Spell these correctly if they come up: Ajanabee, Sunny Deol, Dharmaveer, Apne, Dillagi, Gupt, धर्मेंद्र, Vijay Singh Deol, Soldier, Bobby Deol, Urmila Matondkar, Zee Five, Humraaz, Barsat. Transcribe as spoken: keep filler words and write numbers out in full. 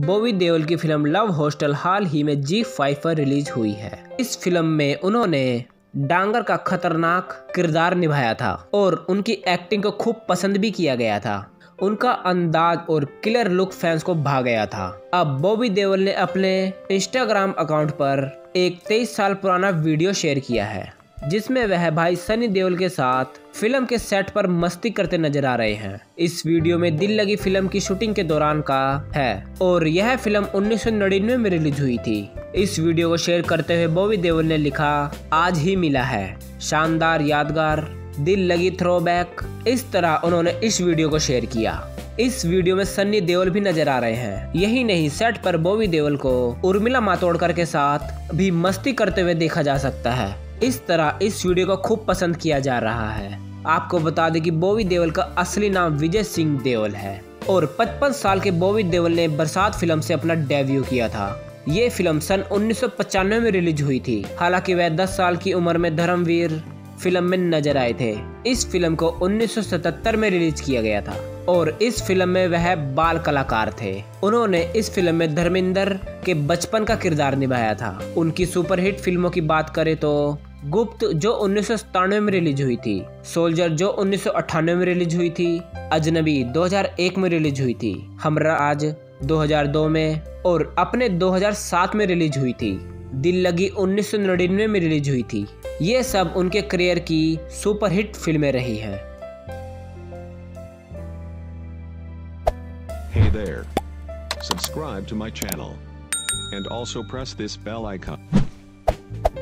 बॉबी देओल की फिल्म लव हॉस्टल हाल ही में जी फाइव पर रिलीज हुई है। इस फिल्म में उन्होंने डांगर का खतरनाक किरदार निभाया था और उनकी एक्टिंग को खूब पसंद भी किया गया था। उनका अंदाज और किलर लुक फैंस को भा गया था। अब बॉबी देओल ने अपने इंस्टाग्राम अकाउंट पर एक तेईस साल पुराना वीडियो शेयर किया है, जिसमें वह भाई सनी देओल के साथ फिल्म के सेट पर मस्ती करते नजर आ रहे हैं। इस वीडियो में दिल्लगी फिल्म की शूटिंग के दौरान का है और यह फिल्म उन्नीस सौ नड़िन्नवे में रिलीज हुई थी। इस वीडियो को शेयर करते हुए बॉबी देओल ने लिखा, आज ही मिला है शानदार यादगार दिल्लगी थ्रोबैक। इस तरह उन्होंने इस वीडियो को शेयर किया। इस वीडियो में सनी देओल भी नजर आ रहे हैं। यही नहीं, सेट पर बॉबी देओल को उर्मिला मातोंडकर के साथ भी मस्ती करते हुए देखा जा सकता है। इस तरह इस वीडियो को खूब पसंद किया जा रहा है। आपको बता दें कि बॉबी देओल का असली नाम विजय सिंह देओल है और पचपन साल के बॉबी देओल ने बरसात फिल्म से अपना डेब्यू किया था। ये फिल्म सन उन्नीस सौ पचानवे में रिलीज हुई थी। हालांकि वह दस साल की उम्र में धर्मवीर फिल्म में नजर आए थे। इस फिल्म को उन्नीस सौ सतहत्तर में रिलीज किया गया था और इस फिल्म में वह बाल कलाकार थे। उन्होंने इस फिल्म में धर्मेंद्र के बचपन का किरदार निभाया था। उनकी सुपरहिट फिल्मों की बात करें तो गुप्त जो उन्नीस सौ सतानवे में रिलीज हुई थी, सोल्जर जो उन्नीस सौ अट्ठानवे में रिलीज हुई थी, अजनबी दो हज़ार एक में रिलीज हुई थी, हमराज दो हज़ार दो में और अपने दो हज़ार सात में रिलीज हुई थी, दिल्लगी उन्नीस सौ नड़िन्नवे में रिलीज हुई थी। ये सब उनके करियर की सुपरहिट फिल्में रही हैं। Hey there. Subscribe to my channel and also press this bell icon.